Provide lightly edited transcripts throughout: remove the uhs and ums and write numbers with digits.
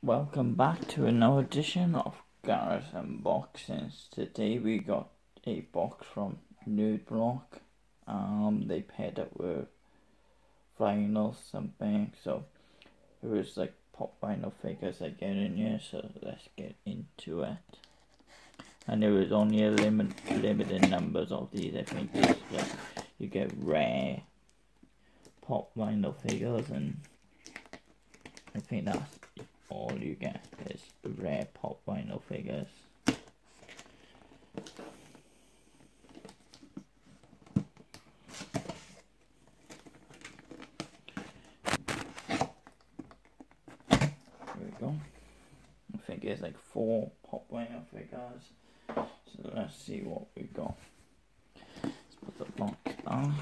Welcome back to another edition of Gareth's Unboxings. Today we got a box from Nerdblock. They paired it with vinyl something, so it was like pop vinyl figures I get in here, so let's get into it. And there was only a limited numbers of these, I think. Like, you get rare pop vinyl figures, and I think that's all you get is rare pop vinyl figures. There we go. I think there's like 4 pop vinyl figures. So let's see what we got. Let's put the box down.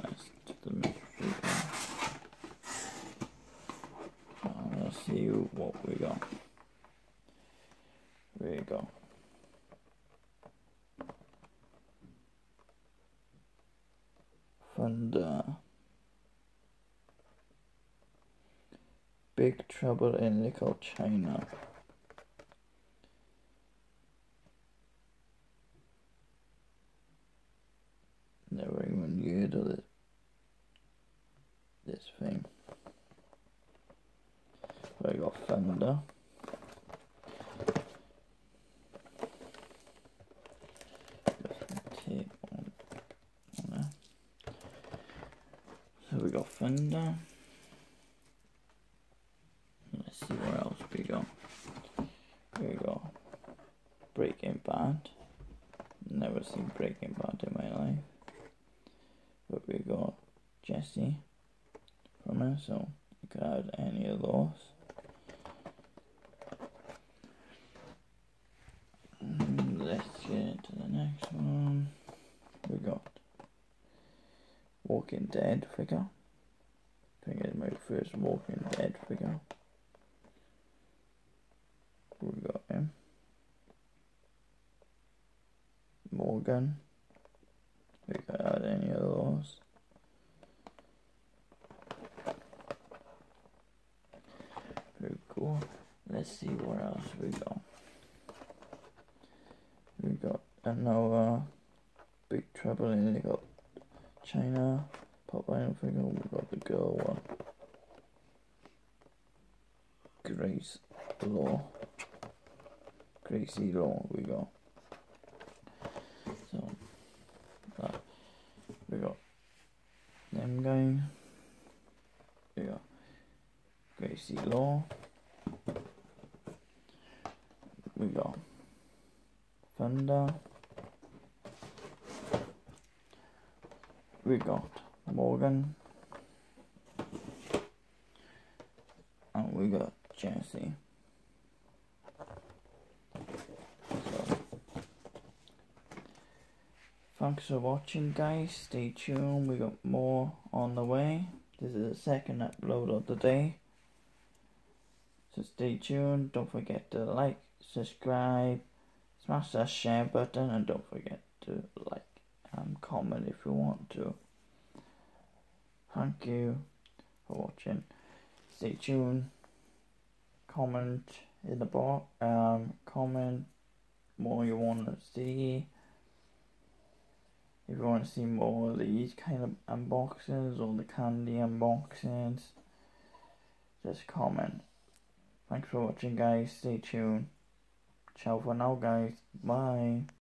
Let's do the mystery box. See what we got. There you go. Thunder. Big Trouble in Little China. Never even heard of it. This thing. I got Thunder. So we got Thunder. Let's see where else we got. Here we go. Breaking Bad. Never seen Breaking Bad in my life. But we got Jesse from her, so you could have any of those. To the next one, we got Walking Dead figure. I think it's my first Walking Dead figure. We got him, Morgan. We could add any of those. Very cool. Let's see what else we got. We got another Big Trouble in Little China pop vinyl figure. We got the girl one, Gracie Law. We got so we got them guys. We got Gracie Law. We got Thunder. We got Morgan, and we got Jesse. So, thanks for watching, guys. Stay tuned. We got more on the way. This is the second upload of the day, so stay tuned. Don't forget to like, subscribe. Smash that share button, and don't forget to like and comment if you want to. Thank you for watching. Stay tuned. Comment in the box. Comment more you want to see. If you want to see more of these kind of unboxings or the candy unboxings, just comment. Thanks for watching, guys. Stay tuned. Ciao for now, guys. Bye.